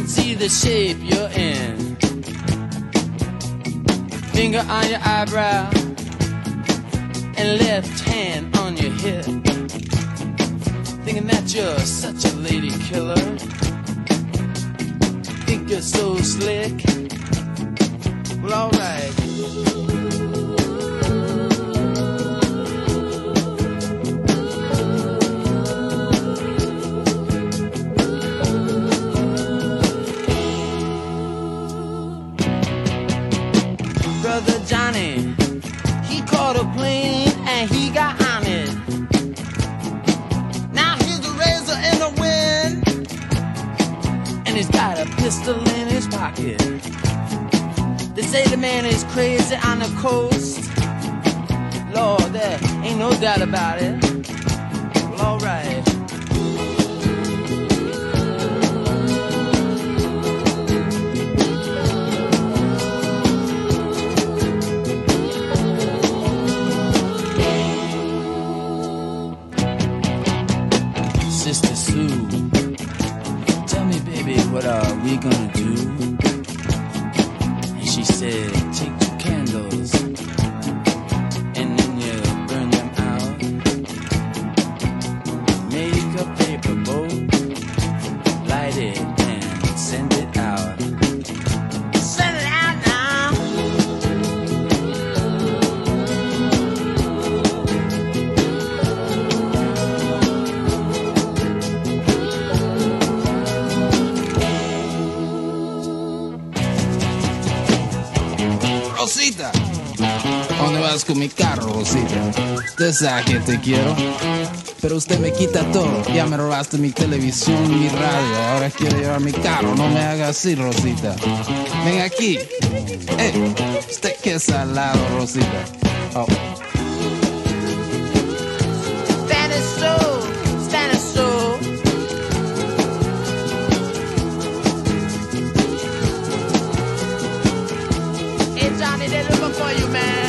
can see the shape you're in. Finger on your eyebrow and left hand on your hip, thinking that you're such a lady killer. Think you're so slick. Well, alright. Brother Johnny, he caught a plane and he got on it. Now he's a razor in the wind, and he's got a pistol in his pocket. They say the man is crazy on the coast. Lord, there ain't no doubt about it. Well, alright. Sister Sue, tell me, baby, what are we gonna do? And she said, take 2 candles, and then you burn them out. Make a paper boat, light it, and send it out. Send it out now! Rosita, ¿dónde vas con mi carro, Rosita? Usted sabe que te quiero, pero usted me quita todo. Ya me robaste mi televisión, mi radio, ahora quiero llevar mi carro. No me haga así, Rosita. Ven aquí. Usted que es al lado, Rosita. Oh. Johnny, they're looking for you, man.